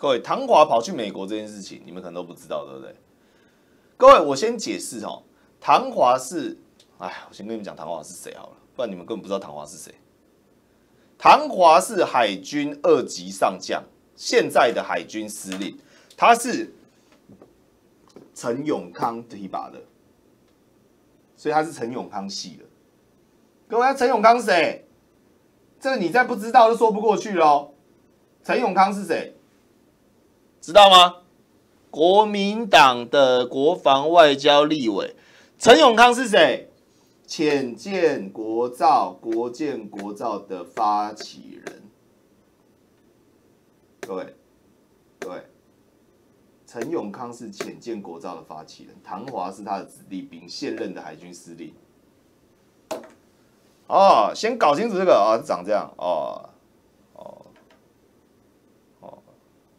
各位，唐华跑去美国这件事情，你们可能都不知道，对不对？各位，我先解释哦，唐华是，我先跟你们讲唐华是谁好了，不然你们根本不知道唐华是谁。唐华是海军2级上将，现在的海军司令，他是陈永康提拔的，所以他是陈永康系的。各位，陈永康是谁？这个你再不知道就说不过去咯。陈永康是谁？知道吗？国民党的国防外交立委陈永康是谁？潜舰国造、国舰国造的发起人。各位，陈永康是潜舰国造的发起人，唐华是他的子弟兵，现任的海军司令。哦，先搞清楚这个啊，长这样哦，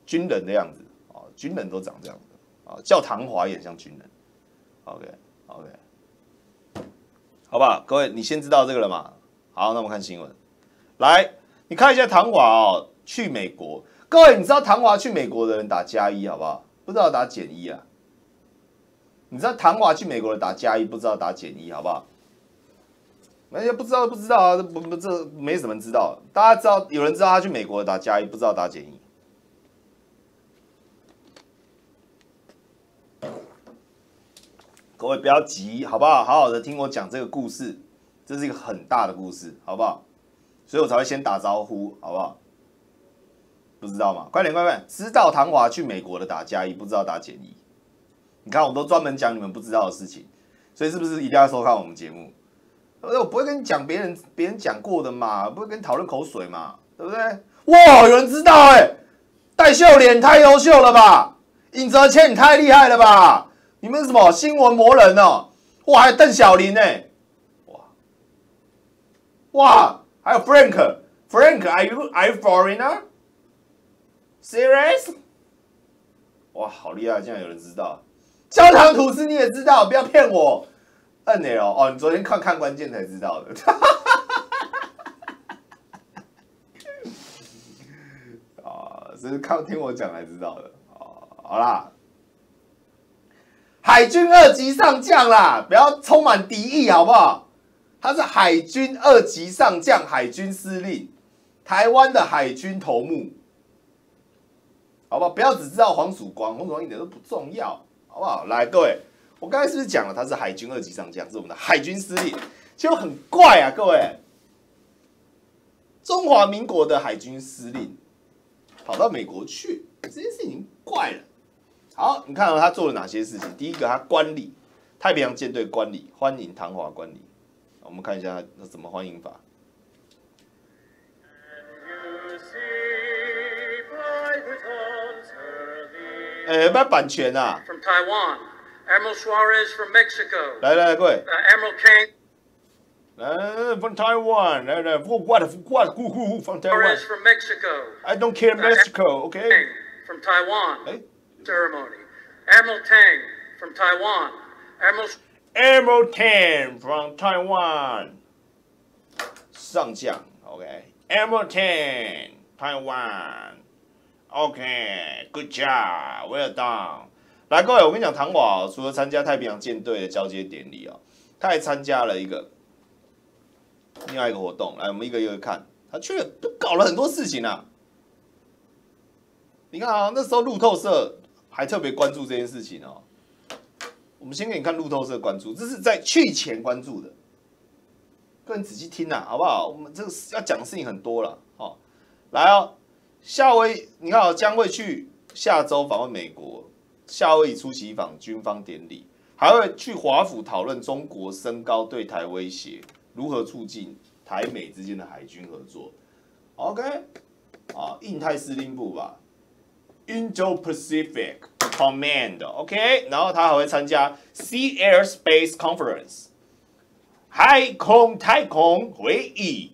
军人的样子。军人都长这样子啊，叫唐华也像军人。OK， 好吧，各位，你先知道这个了嘛？好，那我们看新闻。来，你看一下唐华哦，去美国。各位，你知道唐华去美国的人打+1好不好？不知道打-1啊。你知道唐华去美国的打+1，不知道打-1好不好？人家不知道啊，这没什么人知道。大家知道有人知道他去美国的打+1，不知道打-1。各位不要急，好不好？好好的听我讲这个故事，这是一个很大的故事，好不好？所以我才会先打招呼，好不好？不知道吗？快点！知道唐华去美国的打+1，不知道打-1。你看，我都专门讲你们不知道的事情，所以是不是一定要收看我们节目？我不会跟你讲别人讲过的嘛，不会跟你讨论口水嘛，对不对？哇，有人知道欸！戴秀莲太优秀了吧？尹哲谦你太厉害了吧？你们什么新闻魔人哦？哇，还有邓小林呢、哇，还有 Frank，Are you foreigner? Serious? 哇，好厉害，竟然有人知道。焦糖吐司你也知道，不要骗我。NL 哦，你昨天看关键才知道的。这是听我讲才知道的。好啦。海军2级上将啦，不要充满敌意好不好？他是海军2级上将，海军司令，台湾的海军头目，好不好？不要只知道黄曙光一点都不重要，好不好？来，各位，我刚才是不是讲了他是海军2级上将，是我们的海军司令？其实很怪啊，各位，中华民国的海军司令跑到美国去，这件事情怪了。好，你看到他做了哪些事情？第一个，他观礼，太平洋舰队观礼，欢迎唐华观礼。我们看一下他怎么欢迎法。不要版权啊！ From Taiwan, Admiral Suarez from Mexico. 来，各位。Admiral Kang. From Taiwan. Who from Taiwan? Suarez from Mexico. I don't care Mexico, okay? From Taiwan. Ceremony. Admiral Tang from Taiwan. Admiral Tang from Taiwan. 上将 ，OK. Admiral Tang, Taiwan. OK, good job, well done. 来，各位，我跟你讲，唐华除了参加太平洋舰队的交接典礼哦，他还参加了另外一个活动。来，我们一个看，他却都搞了很多事情啊。你看啊，那时候路透社。还特别关注这件事情哦。我们先给你看路透社关注，这是在去前关注的。各位仔细听啊，好不好？我们这个要讲的事情很多了哦。来哦，夏威，你看哦，将会去下周访问美国，夏威夷出席军方典礼，还会去华府讨论中国升高对台威胁，如何促进台美之间的海军合作。OK， 啊，印太司令部吧。Indo-Pacific Command，OK， 然后他还会参加 Sea Airspace Conference， 海空太空会议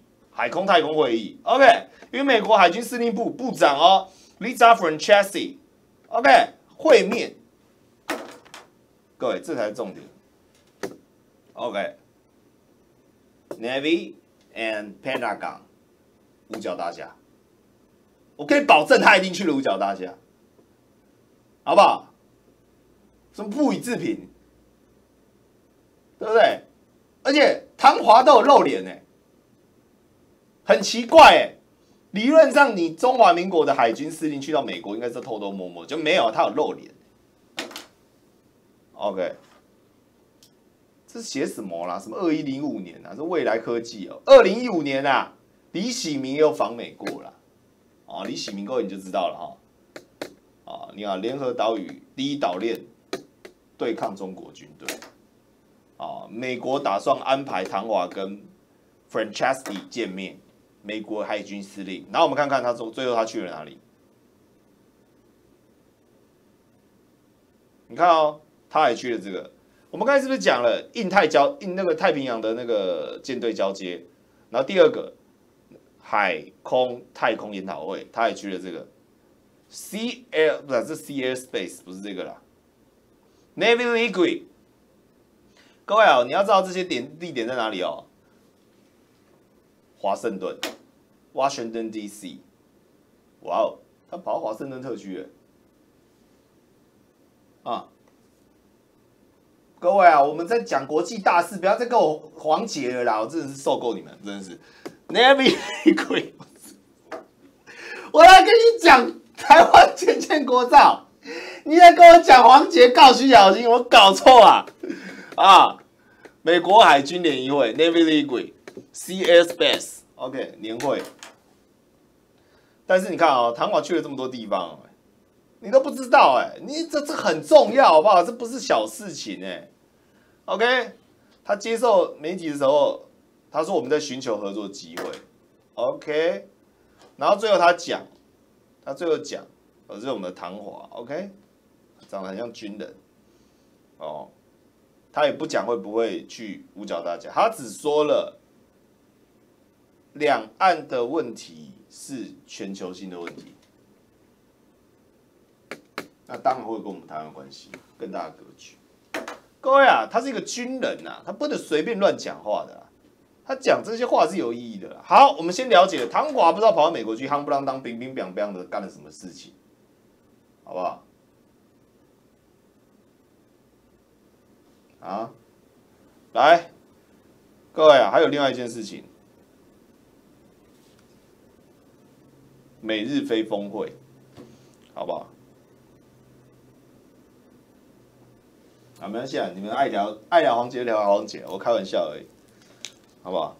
，OK， 与美国海军司令部部长哦 Lisa Frenchessy， OK 会面，各位这才是重点 ，OK Navy and Pentagon 五角大厦。我可以保证，他一定去了五角大厦。好不好？什么不予置评，对不对？而且唐华都有露脸哎、欸，很奇怪哎、欸。理论上，你中华民国的海军司令去到美国，应该是偷偷摸摸，就没有他有露脸。OK， 这是写什么啦？什么2105年啊？是未来科技哦。2015年啊，李喜明又访美过啦。啊、哦，李喜明过你就知道了哈、哦。啊，你看联合岛屿第一岛链对抗中国军队，啊，美国打算安排唐华跟 Franceschi 见面，美国海军司令。然后我们看看他最后他去了哪里？你看哦，他也去了这个。我们刚才是不是讲了太平洋的那个舰队交接？然后第二个海空太空研讨会，他也去了这个。C Air 不是 C Air Space 不是这个啦 ，Navy League。各位啊，你要知道这些地点在哪里哦。华盛顿 ，Washington D.C. 哇哦，他跑到华盛顿特区耶。啊，各位啊，我们在讲国际大事，不要再跟我黄杰了啦，我真的是受够你们，真的是 Navy League。我来跟你讲。台湾建建国造，你在跟我讲黄杰告徐小新，我搞错啊！啊，美国海军联谊会 （Navy League）、CS Base OK 年会，但是你看哦，唐华去了这么多地方，你都不知道哎、欸，你这很重要好不好？这不是小事情哎、欸。OK， 他接受媒体的时候，他说我们在寻求合作机会。OK， 然后最后他讲。他最后讲，这是我们的唐华 ，OK， 长得很像军人，哦，他也不讲会不会去五角大厦，他只说了，两岸的问题是全球性的问题，那当然会跟我们台湾关系更大的格局。各位啊，他是一个军人呐、啊，他不能随便乱讲话的、啊。他讲这些话是有意义的啦。好，我们先了解唐华不知道跑到美国去，夯不啷当、乒乒乓乓的干了什么事情，好不好？啊，来，各位啊，还有另外一件事情，美日非峰会，好不好？啊，没关系啊，你们爱聊黄杰聊黄杰，我开玩笑而已。好不好？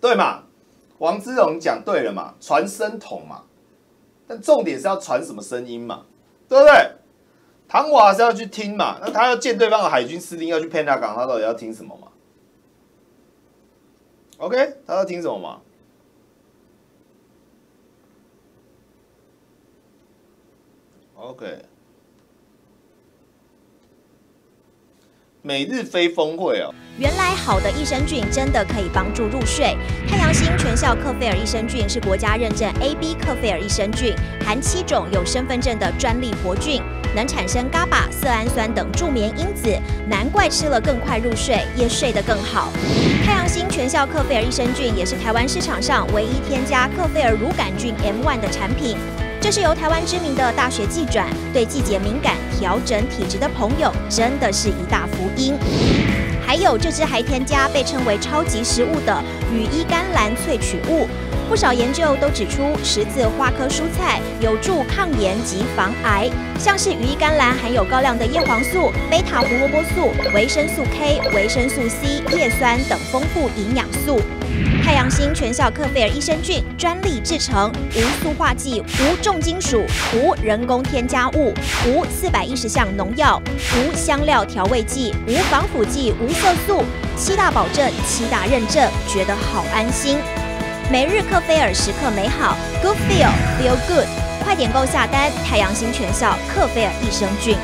对嘛？王之荣讲对了嘛，传声筒嘛，但重点是要传什么声音嘛，对不对？唐华是要去听嘛，那他要见对方的海军司令，要去佩纳港，他到底要听什么嘛 ？OK， 他要听什么嘛？OK， 每日非峰会哦。原来好的益生菌真的可以帮助入睡。太阳星全效克菲尔益生菌是国家认证 AB 克菲尔益生菌，含7种有身份证的专利活菌，能产生 GABA、色氨酸等助眠因子，难怪吃了更快入睡，也睡得更好。太阳星全效克菲尔益生菌也是台湾市场上唯一添加克菲尔乳杆菌 M1 的产品。这是由台湾知名的大学技转，对季节敏感、调整体质的朋友，真的是一大福音。还有这支还添加被称为超级食物的羽衣甘蓝萃取物，不少研究都指出，十字花科蔬菜有助抗炎及防癌。像是羽衣甘蓝含有高量的叶黄素、贝塔胡萝卜素、维生素 K、维生素 C、叶酸等丰富营养素。太阳星全效克菲尔益生菌专利制成，无塑化剂、无重金属、无人工添加物、无410项农药、无香料调味剂、无防腐剂、无色素，7大保证、7大认证，觉得好安心。每日克菲尔时刻美好 ，Good Feel Feel Good， 快点购下单！太阳星全效克菲尔益生菌。